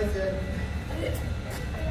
Bye, Jen.